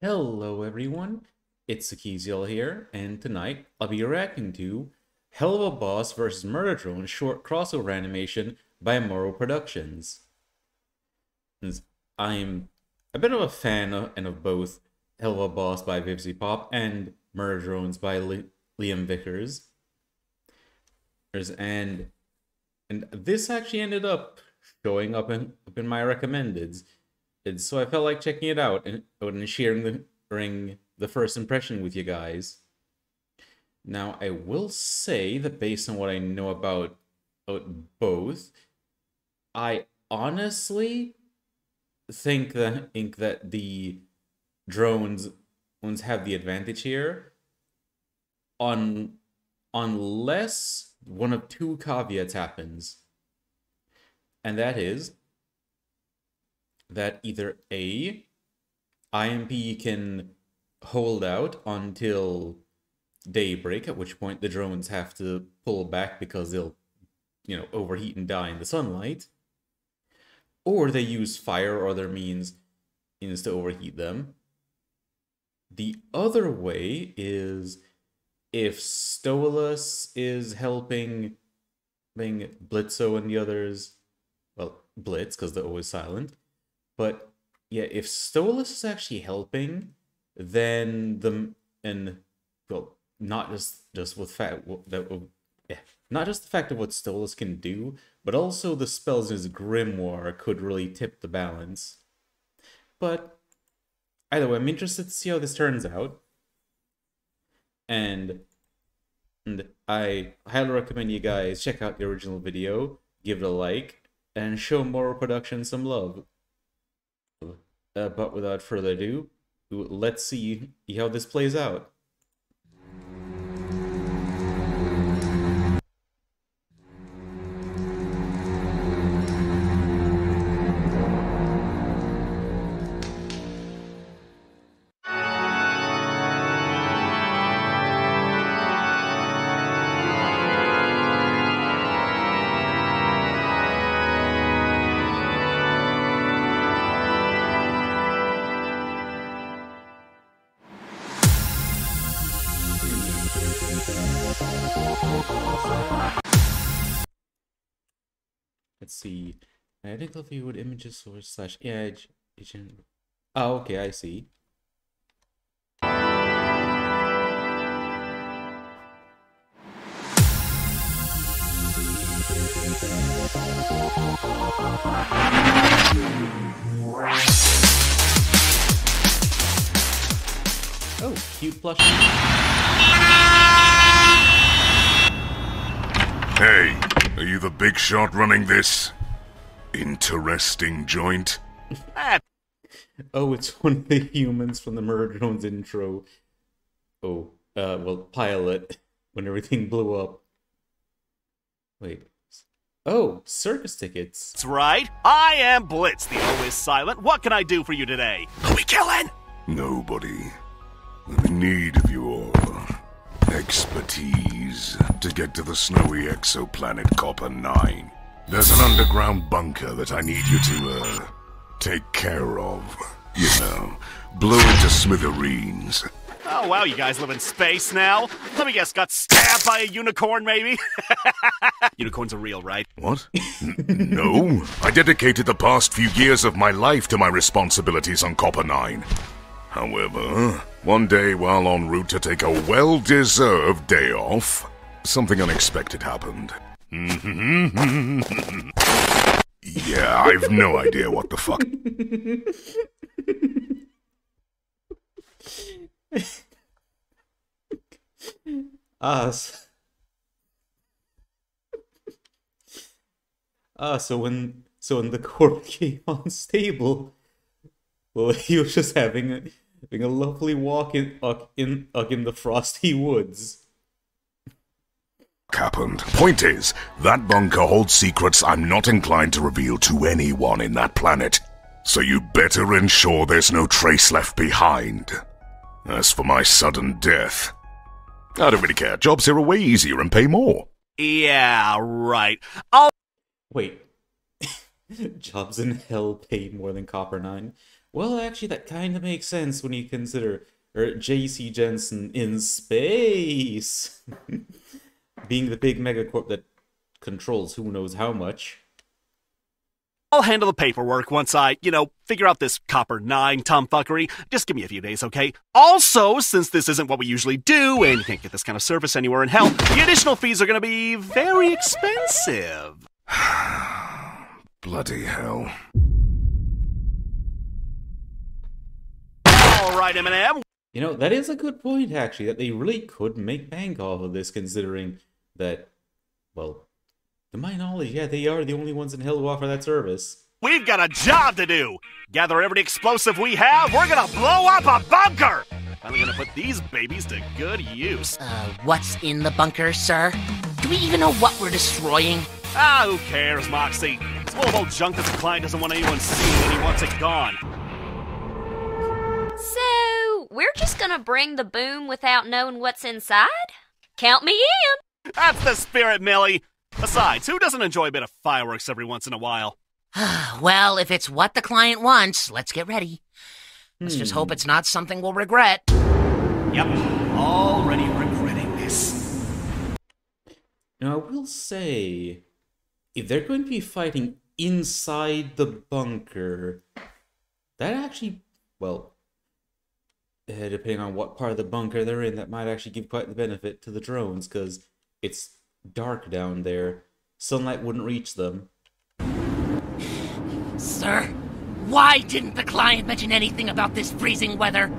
Hello everyone, it's Zekeziel here, and tonight I'll be reacting to Helluva Boss vs. Murder Drones short crossover animation by Moro Productions. I'm a bit of a fan of both Helluva Boss by VivziePop and Murder Drones by Liam Vickers. And this actually ended up showing up in my recommendeds. So I felt like checking it out and sharing the first impression with you guys. Now, I will say that based on what I know about both, I honestly think that the drones have the advantage here, unless one of two caveats happens, and that is that either A, IMP can hold out until daybreak, at which point the drones have to pull back because they'll, overheat and die in the sunlight, or they use fire or other means to overheat them. The other way is if Stolas is helping Blitzo and the others, well, Blitz, because they're always silent. But yeah, if Stolas is actually helping, then not just the fact of what Stolas can do, but also the spells in his grimoire could really tip the balance. But either way, I'm interested to see how this turns out, and I highly recommend you guys check out the original video, give it a like, and show Moro Productions some love. But without further ado, let's see how this plays out. Let's see. Identical view with images source / image. Oh, okay, I see. Oh, cute plush. Hey, are you the big shot running this interesting joint? Oh, it's one of the humans from the Murder Drones intro. Oh, well, pilot, when everything blew up. Wait. Oh, circus tickets. That's right. I am Blitz, the O is silent. What can I do for you today? Who we killing? Nobody. I'm in need of your expertise to get to the snowy exoplanet Copper-9. There's an underground bunker that I need you to, take care of. You know, blow it to smithereens. Oh, wow, you guys live in space now? Let me guess, got stabbed by a unicorn, maybe? Unicorns are real, right? What? No. I dedicated the past few years of my life to my responsibilities on Copper-9. However, one day while en route to take a well-deserved day off, something unexpected happened. Yeah, I've no idea what the fuck. So when the core became unstable, well, he was just having a lovely walk in the frosty woods. Happened. Point is, that bunker holds secrets I'm not inclined to reveal to anyone in that planet. So you better ensure there's no trace left behind. As for my sudden death, I don't really care. Jobs here are way easier and pay more. Yeah, right. Wait. Jobs in hell pay more than Copper-9? Well, actually, that kind of makes sense when you consider J.C. Jensen in space. Being the big megacorp that controls who knows how much. I'll handle the paperwork once I, figure out this Copper-9 tomfuckery. Just give me a few days, okay? Also, since this isn't what we usually do, and you can't get this kind of service anywhere in hell, the additional fees are gonna be very expensive. Bloody hell. Alright, M&M. That is a good point, actually, that they really could make bank off of this, considering that, well, to my knowledge, yeah, they are the only ones in hell who offer that service. We've got a job to do! Gather every explosive we have, we're gonna blow up a bunker! Finally gonna put these babies to good use. What's in the bunker, sir? Do we even know what we're destroying? Ah, who cares, Moxie? It's full of old junk that the client doesn't want anyone seeing and he wants it gone. So, we're just gonna bring the boom without knowing what's inside? Count me in! That's the spirit, Millie! Besides, who doesn't enjoy a bit of fireworks every once in a while? Well, if it's what the client wants, let's get ready. Let's just hope it's not something we'll regret. Yep, already regretting this. Now, I will say, if they're going to be fighting inside the bunker, that actually, well, depending on what part of the bunker they're in, that might actually give quite the benefit to the drones, because it's dark down there. Sunlight wouldn't reach them. Sir, why didn't the client mention anything about this freezing weather?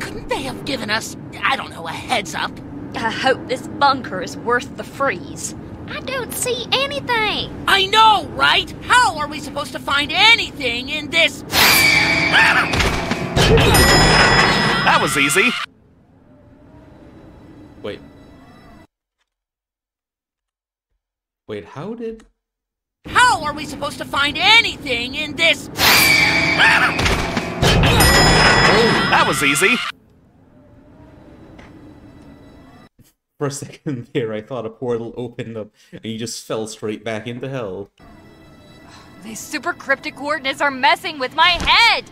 Couldn't they have given us, I don't know, a heads up? I hope this bunker is worth the freeze. I don't see anything. I know, right? How are we supposed to find anything in this? That was easy. Wait. Wait, how did... How are we supposed to find anything in this... That was easy. For a second there, I thought a portal opened up, and you just fell straight back into hell. These super cryptic coordinates are messing with my head!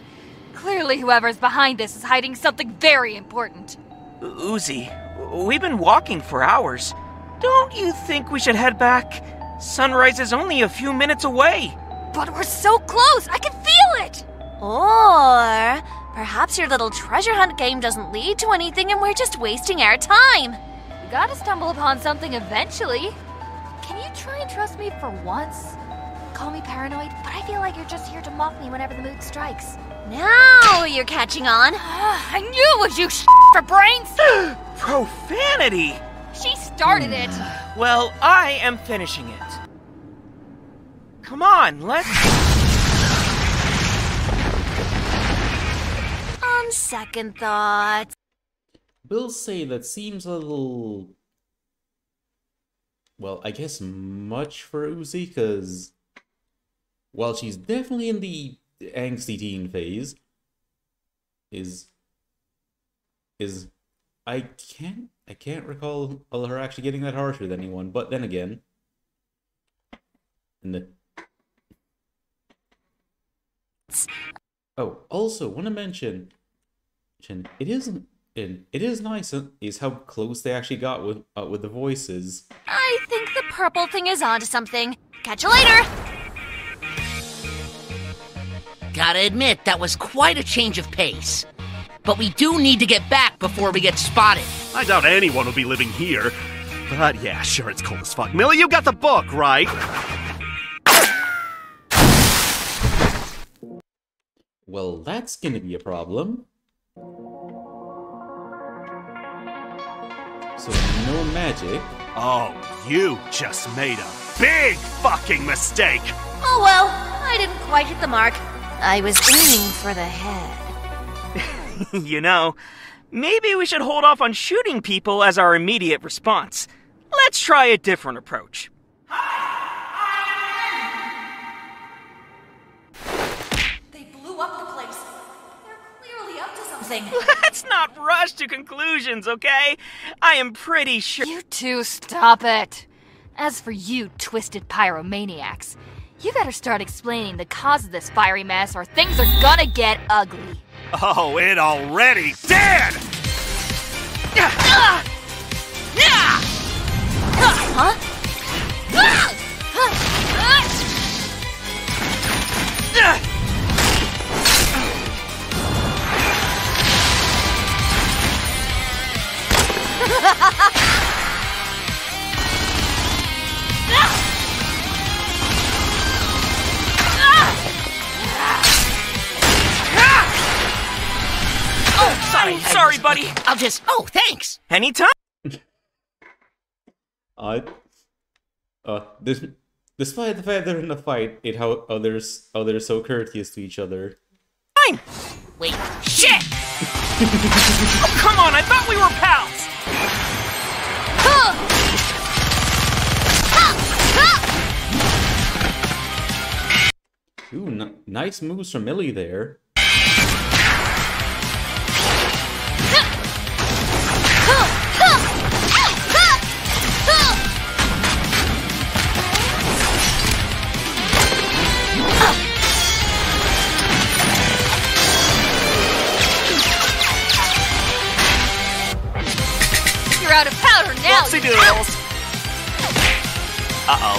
Clearly whoever's behind this is hiding something very important. Uzi, we've been walking for hours. Don't you think we should head back? Sunrise is only a few minutes away. But we're so close, I can feel it! Or perhaps your little treasure hunt game doesn't lead to anything and we're just wasting our time. You gotta stumble upon something eventually. Can you try and trust me for once? Call me paranoid, but I feel like you're just here to mock me whenever the mood strikes. Now you're catching on. I knew it was you for brains! Profanity! She started it! Well, I am finishing it. Come on, let's... On second thought... We'll say that seems a little... Well, I guess much for Uzi, because... While she's definitely in the angsty teen phase... I can't recall her actually getting that harsh with anyone, but then again... Oh, also, want to mention... It is nice is how close they actually got with the voices. I think the purple thing is onto something. Catch you later! Gotta admit, that was quite a change of pace. But we do need to get back before we get spotted. I doubt anyone will be living here. But yeah, sure, it's cold as fuck. Millie, you got the book, right? Well, that's gonna be a problem. So, no magic. Oh, you just made a big fucking mistake! Oh well, I didn't quite hit the mark. I was aiming for the head. Maybe we should hold off on shooting people as our immediate response. Let's try a different approach. They blew up the place. They're clearly up to something. Let's not rush to conclusions, okay? I am pretty sure- You two, stop it. As for you twisted pyromaniacs, You better start explaining the cause of this fiery mess or things are gonna get ugly. Oh, it already did! Huh? Sorry, buddy. I'll just... Oh, thanks. Anytime. Despite the fact they're in a fight, it how others so courteous to each other. Fine. Wait. Shit. Oh, come on! I thought we were pals. Ooh, nice moves from Millie there. You're out of powder now. Uh-oh.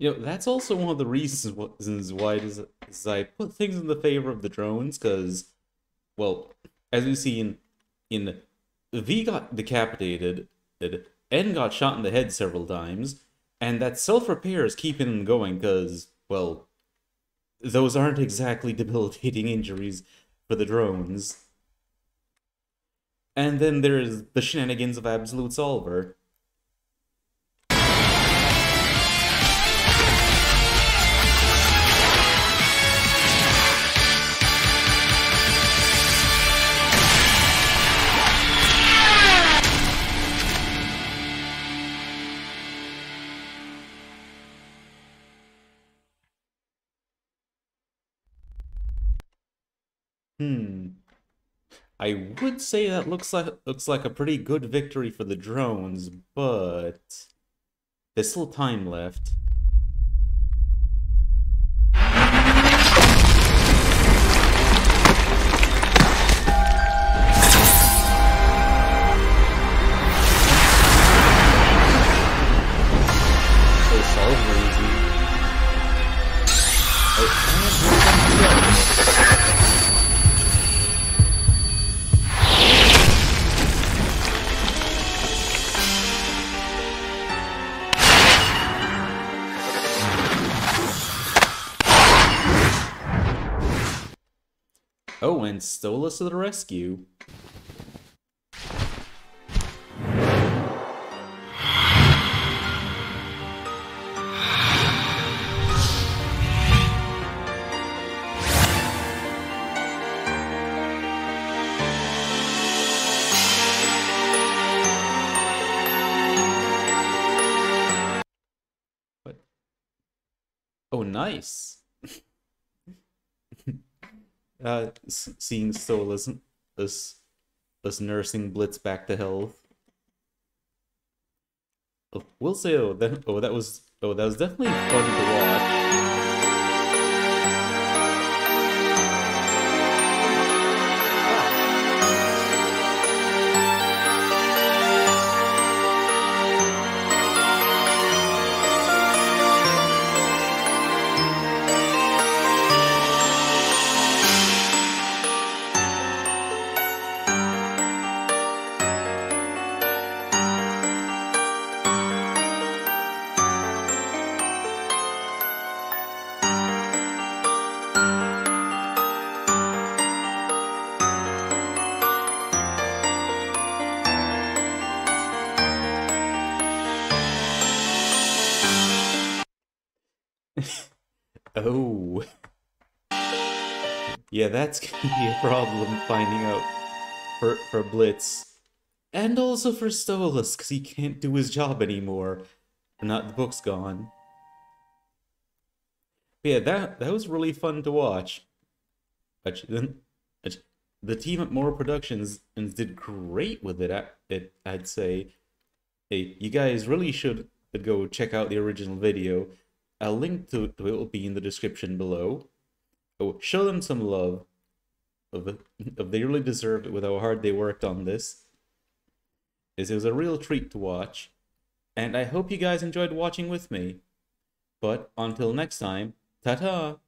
You know, that's also one of the reasons why is I put things in the favor of the drones, because, well, as we've seen, in V got decapitated, N got shot in the head several times, and that self-repair is keeping him going, because, well, those aren't exactly debilitating injuries for the drones. And then there's the shenanigans of Absolute Solver. I would say that looks like a pretty good victory for the drones, but there's still time left. Oh, and Stolas to the rescue. What? Oh, nice. Seeing Stolas us nursing Blitz back to health. Oh, we'll say, oh, that was definitely fun to watch. Oh. Yeah, that's gonna be a problem finding out for Blitz. And also for Stolas, because he can't do his job anymore. The book's gone. But yeah, that was really fun to watch. The team at Moro Productions did great with it, I'd say. Hey, you guys really should go check out the original video. A link to it will be in the description below. Oh, show them some love. They really deserved it with how hard they worked on this. It was a real treat to watch. And I hope you guys enjoyed watching with me. But until next time, ta-ta!